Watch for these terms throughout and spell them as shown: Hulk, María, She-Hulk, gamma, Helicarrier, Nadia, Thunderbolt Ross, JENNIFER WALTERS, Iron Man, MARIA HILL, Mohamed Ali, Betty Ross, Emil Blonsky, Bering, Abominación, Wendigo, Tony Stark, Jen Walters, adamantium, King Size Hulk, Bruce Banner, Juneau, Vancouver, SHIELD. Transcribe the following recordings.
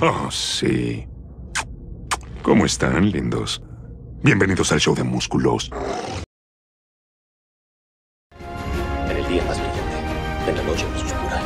Oh, sí. ¿Cómo están, lindos? Bienvenidos al show de músculos. En el día más brillante, en la noche más oscura,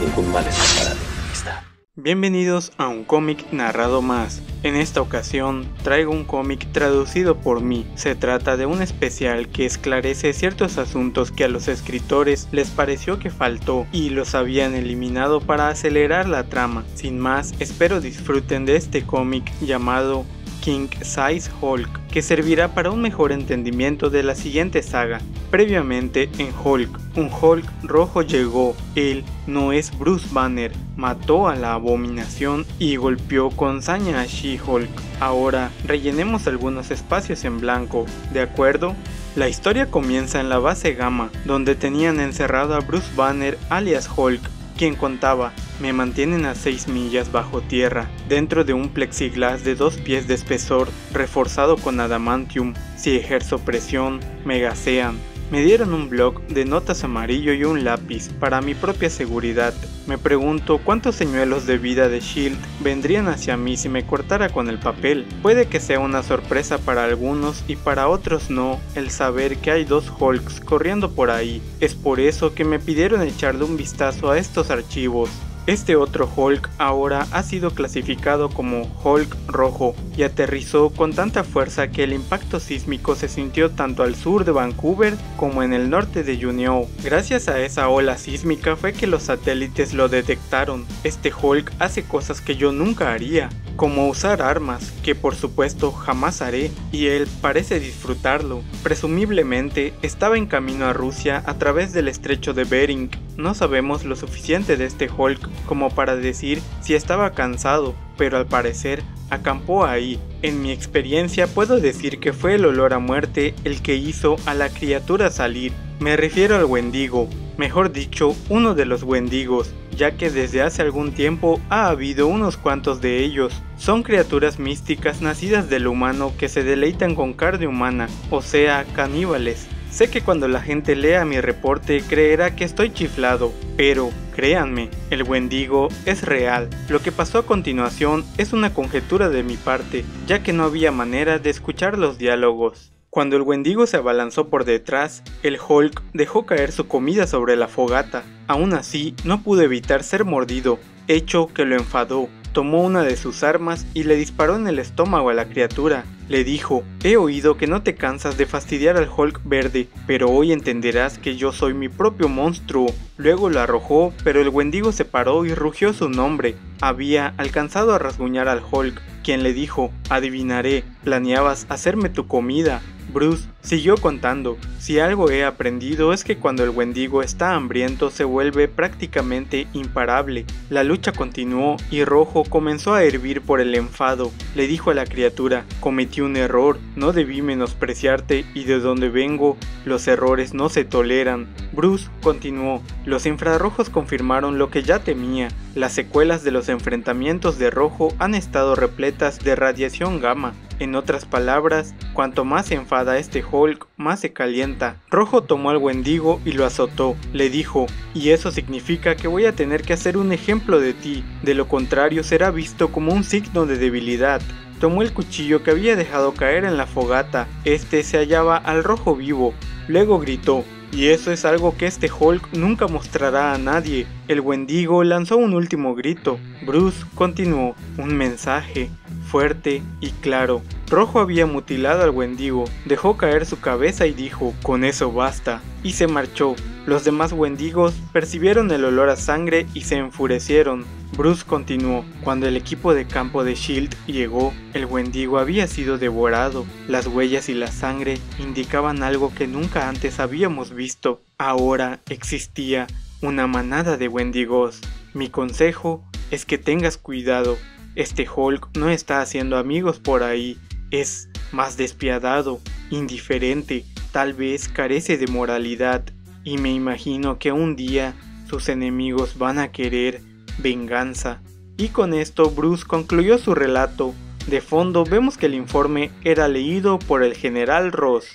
ningún mal escapará de mi vista. Bienvenidos a un cómic narrado más. En esta ocasión traigo un cómic traducido por mí. Se trata de un especial que esclarece ciertos asuntos que a los escritores les pareció que faltó y los habían eliminado para acelerar la trama. Sin más, espero disfruten de este cómic llamado King Size Hulk, que servirá para un mejor entendimiento de la siguiente saga. Previamente en Hulk, un Hulk rojo llegó, él no es Bruce Banner, mató a la abominación y golpeó con saña a She-Hulk. Ahora rellenemos algunos espacios en blanco, ¿de acuerdo? La historia comienza en la base Gamma, donde tenían encerrado a Bruce Banner alias Hulk, quien contaba: me mantienen a 6 millas bajo tierra, dentro de un plexiglas de 2 pies de espesor, reforzado con adamantium. Si ejerzo presión, me gasean. Me dieron un bloc de notas amarillo y un lápiz para mi propia seguridad. Me pregunto cuántos señuelos de vida de SHIELD vendrían hacia mí si me cortara con el papel. Puede que sea una sorpresa para algunos y para otros no, el saber que hay dos Hulks corriendo por ahí. Es por eso que me pidieron echarle un vistazo a estos archivos. Este otro Hulk ahora ha sido clasificado como Hulk rojo y aterrizó con tanta fuerza que el impacto sísmico se sintió tanto al sur de Vancouver como en el norte de Juneau. Gracias a esa ola sísmica fue que los satélites lo detectaron. Este Hulk hace cosas que yo nunca haría, como usar armas, que por supuesto jamás haré, y él parece disfrutarlo. Presumiblemente estaba en camino a Rusia a través del estrecho de Bering. No sabemos lo suficiente de este Hulk como para decir si estaba cansado, pero al parecer acampó ahí. En mi experiencia puedo decir que fue el olor a muerte el que hizo a la criatura salir. Me refiero al Wendigo, mejor dicho, uno de los Wendigos, ya que desde hace algún tiempo ha habido unos cuantos de ellos. Son criaturas místicas nacidas del humano que se deleitan con carne humana, o sea, caníbales. Sé que cuando la gente lea mi reporte creerá que estoy chiflado, pero créanme, el Wendigo es real. Lo que pasó a continuación es una conjetura de mi parte, ya que no había manera de escuchar los diálogos. Cuando el Wendigo se abalanzó por detrás, el Hulk dejó caer su comida sobre la fogata. Aún así, no pudo evitar ser mordido, hecho que lo enfadó. Tomó una de sus armas y le disparó en el estómago a la criatura. Le dijo: he oído que no te cansas de fastidiar al Hulk verde, pero hoy entenderás que yo soy mi propio monstruo. Luego lo arrojó, pero el Wendigo se paró y rugió su nombre. Había alcanzado a rasguñar al Hulk, quien le dijo: adivinaré, planeabas hacerme tu comida. Bruce siguió contando: si algo he aprendido es que cuando el Wendigo está hambriento se vuelve prácticamente imparable. La lucha continuó y Rojo comenzó a hervir por el enfado. Le dijo a la criatura: cometí un error, no debí menospreciarte y de donde vengo, los errores no se toleran. Bruce continuó: los infrarrojos confirmaron lo que ya temía. Las secuelas de los enfrentamientos de Rojo han estado repletas de radiación gamma. En otras palabras, cuanto más se enfada este Hulk, más se calienta. Rojo tomó al Wendigo y lo azotó. Le dijo: y eso significa que voy a tener que hacer un ejemplo de ti, de lo contrario será visto como un signo de debilidad. Tomó el cuchillo que había dejado caer en la fogata, este se hallaba al Rojo vivo. Luego gritó: y eso es algo que este Hulk nunca mostrará a nadie. El Wendigo lanzó un último grito. Bruce continuó: un mensaje fuerte y claro. Rojo había mutilado al Wendigo, dejó caer su cabeza y dijo: con eso basta, y se marchó. Los demás Wendigos percibieron el olor a sangre y se enfurecieron. Bruce continuó: cuando el equipo de campo de SHIELD llegó, el Wendigo había sido devorado. Las huellas y la sangre indicaban algo que nunca antes habíamos visto. Ahora existía una manada de Wendigos. Mi consejo es que tengas cuidado. Este Hulk no está haciendo amigos por ahí, es más despiadado, indiferente, tal vez carece de moralidad, y me imagino que un día sus enemigos van a querer venganza. Y con esto Bruce concluyó su relato. De fondo vemos que el informe era leído por el general Ross.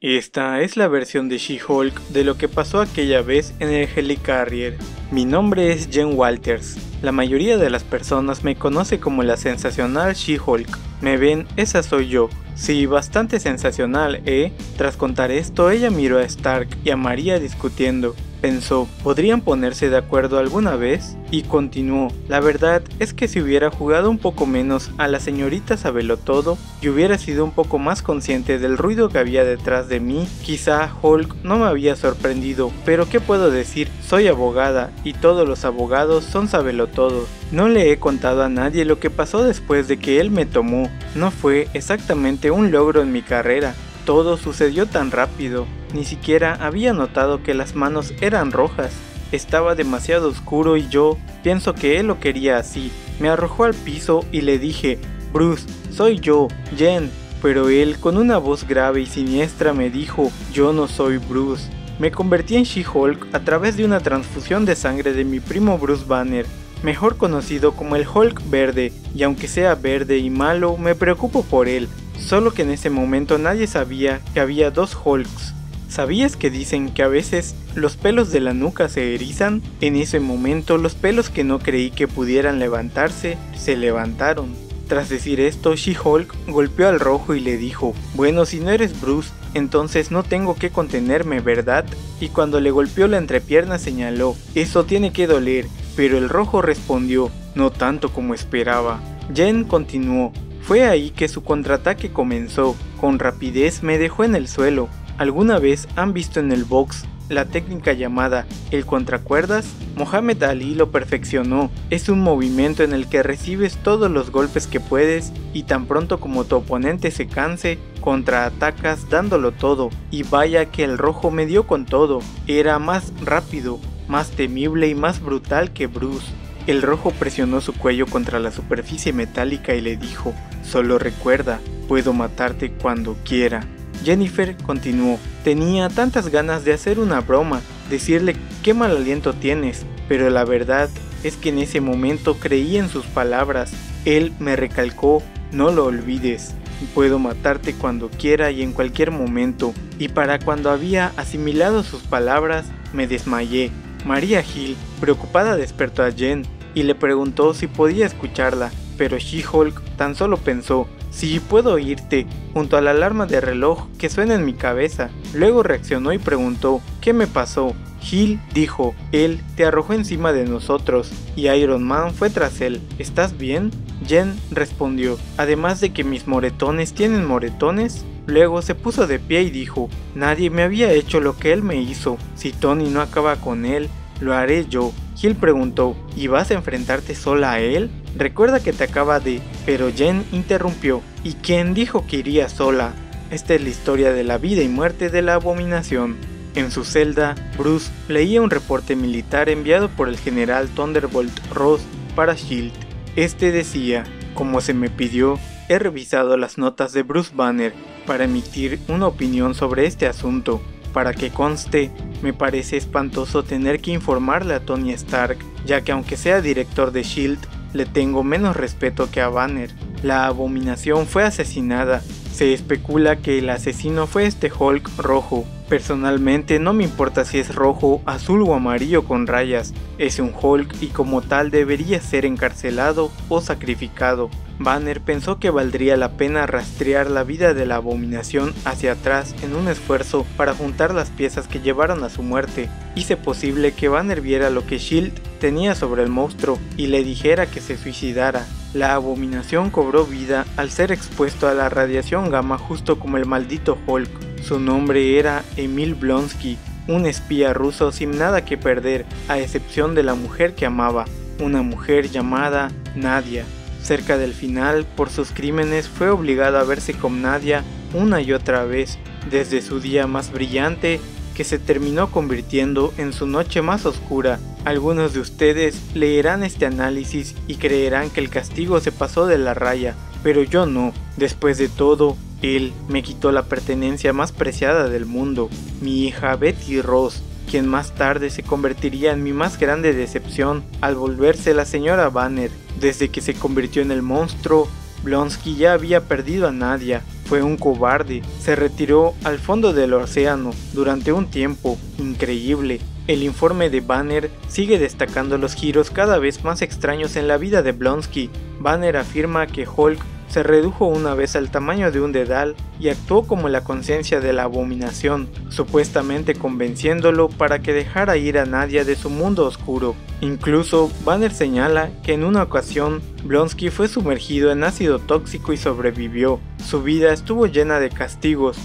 Esta es la versión de She-Hulk de lo que pasó aquella vez en el Helicarrier. Mi nombre es Jen Walters. La mayoría de las personas me conoce como la sensacional She-Hulk. Me ven, esa soy yo. Sí, bastante sensacional, ¿eh? Tras contar esto, ella miró a Stark y a María discutiendo. Pensó, ¿podrían ponerse de acuerdo alguna vez? Y continuó, la verdad es que si hubiera jugado un poco menos a la señorita Sabelotodo y hubiera sido un poco más consciente del ruido que había detrás de mí, quizá Hulk no me había sorprendido, pero ¿qué puedo decir? Soy abogada y todos los abogados son Sabelotodos. No le he contado a nadie lo que pasó después de que él me tomó. No fue exactamente un logro en mi carrera. Todo sucedió tan rápido, ni siquiera había notado que las manos eran rojas, estaba demasiado oscuro y yo pienso que él lo quería así. Me arrojó al piso y le dije, Bruce, soy yo, Jen, pero él con una voz grave y siniestra me dijo, yo no soy Bruce. Me convertí en She-Hulk a través de una transfusión de sangre de mi primo Bruce Banner, mejor conocido como el Hulk verde, y aunque sea verde y malo, me preocupo por él. Solo que en ese momento nadie sabía que había dos Hulks. ¿Sabías que dicen que a veces los pelos de la nuca se erizan? En ese momento los pelos que no creí que pudieran levantarse, se levantaron. Tras decir esto, She-Hulk golpeó al rojo y le dijo, bueno, si no eres Bruce, entonces no tengo que contenerme, ¿verdad? Y cuando le golpeó la entrepierna señaló, eso tiene que doler, pero el rojo respondió, no tanto como esperaba. Jen continuó. Fue ahí que su contraataque comenzó, con rapidez me dejó en el suelo. ¿Alguna vez han visto en el box la técnica llamada el contracuerdas? Mohamed Ali lo perfeccionó, es un movimiento en el que recibes todos los golpes que puedes y tan pronto como tu oponente se canse, contraatacas dándolo todo. Y vaya que el rojo me dio con todo, era más rápido, más temible y más brutal que Bruce. El rojo presionó su cuello contra la superficie metálica y le dijo, solo recuerda, puedo matarte cuando quiera. Jennifer continuó, tenía tantas ganas de hacer una broma, decirle qué mal aliento tienes, pero la verdad es que en ese momento creí en sus palabras, él me recalcó, no lo olvides. Puedo matarte cuando quiera y en cualquier momento, y para cuando había asimilado sus palabras, me desmayé. María Hill, preocupada, despertó a Jen y le preguntó si podía escucharla, pero She-Hulk tan solo pensó, sí, puedo oírte, junto a la alarma de reloj que suena en mi cabeza. Luego reaccionó y preguntó, ¿qué me pasó? Hill dijo, él te arrojó encima de nosotros y Iron Man fue tras él, ¿estás bien? Jen respondió, además de que mis moretones tienen moretones. Luego se puso de pie y dijo, nadie me había hecho lo que él me hizo, si Tony no acaba con él, lo haré yo. Hill preguntó, ¿y vas a enfrentarte sola a él? Recuerda que te acaba de... Pero Jen interrumpió, ¿y quién dijo que iría sola? Esta es la historia de la vida y muerte de la abominación. En su celda, Bruce leía un reporte militar enviado por el general Thunderbolt Ross para SHIELD. Este decía, como se me pidió, he revisado las notas de Bruce Banner para emitir una opinión sobre este asunto. Para que conste, me parece espantoso tener que informarle a Tony Stark, ya que aunque sea director de SHIELD, le tengo menos respeto que a Banner. La abominación fue asesinada. Se especula que el asesino fue este Hulk rojo. Personalmente no me importa si es rojo, azul o amarillo con rayas. Es un Hulk y como tal debería ser encarcelado o sacrificado. Banner pensó que valdría la pena rastrear la vida de la abominación hacia atrás en un esfuerzo para juntar las piezas que llevaron a su muerte. Hice posible que Banner viera lo que SHIELD tenía sobre el monstruo y le dijera que se suicidara. La abominación cobró vida al ser expuesto a la radiación gamma justo como el maldito Hulk. Su nombre era Emil Blonsky, un espía ruso sin nada que perder, a excepción de la mujer que amaba, una mujer llamada Nadia. Cerca del final, por sus crímenes, fue obligado a verse con Nadia una y otra vez, desde su día más brillante, que se terminó convirtiendo en su noche más oscura. Algunos de ustedes leerán este análisis y creerán que el castigo se pasó de la raya, pero yo no. Después de todo, él me quitó la pertenencia más preciada del mundo, mi hija Betty Ross, quien más tarde se convertiría en mi más grande decepción al volverse la señora Banner. Desde que se convirtió en el monstruo, Blonsky ya había perdido a Nadia. Fue un cobarde, se retiró al fondo del océano durante un tiempo increíble. El informe de Banner sigue destacando los giros cada vez más extraños en la vida de Blonsky. Banner afirma que Hulk se redujo una vez al tamaño de un dedal y actuó como la conciencia de la abominación, supuestamente convenciéndolo para que dejara ir a Nadia de su mundo oscuro. Incluso, Banner señala que en una ocasión, Blonsky fue sumergido en ácido tóxico y sobrevivió. Su vida estuvo llena de castigos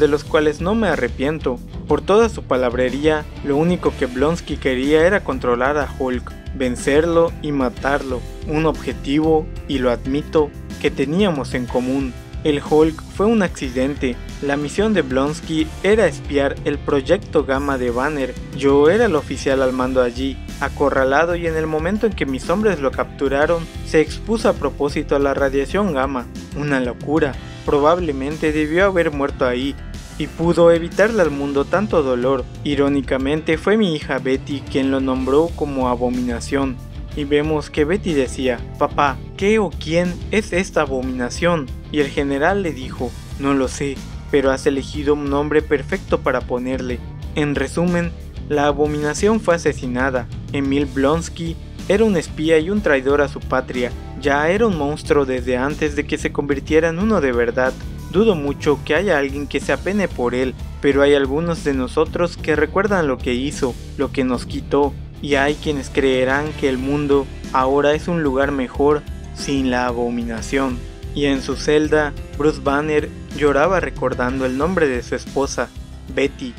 de los cuales no me arrepiento. Por toda su palabrería, lo único que Blonsky quería era controlar a Hulk, vencerlo y matarlo, un objetivo, y lo admito, que teníamos en común. El Hulk fue un accidente, la misión de Blonsky era espiar el proyecto Gamma de Banner, yo era el oficial al mando allí, acorralado, y en el momento en que mis hombres lo capturaron, se expuso a propósito a la radiación Gamma, una locura, probablemente debió haber muerto ahí, y pudo evitarle al mundo tanto dolor. Irónicamente fue mi hija Betty quien lo nombró como abominación, y vemos que Betty decía, papá, ¿qué o quién es esta abominación? Y el general le dijo, no lo sé, pero has elegido un nombre perfecto para ponerle. En resumen, la abominación fue asesinada, Emil Blonsky era un espía y un traidor a su patria, ya era un monstruo desde antes de que se convirtiera en uno de verdad. Dudo mucho que haya alguien que se apene por él, pero hay algunos de nosotros que recuerdan lo que hizo, lo que nos quitó, y hay quienes creerán que el mundo ahora es un lugar mejor sin la abominación. Y en su celda, Bruce Banner lloraba recordando el nombre de su esposa, Betty.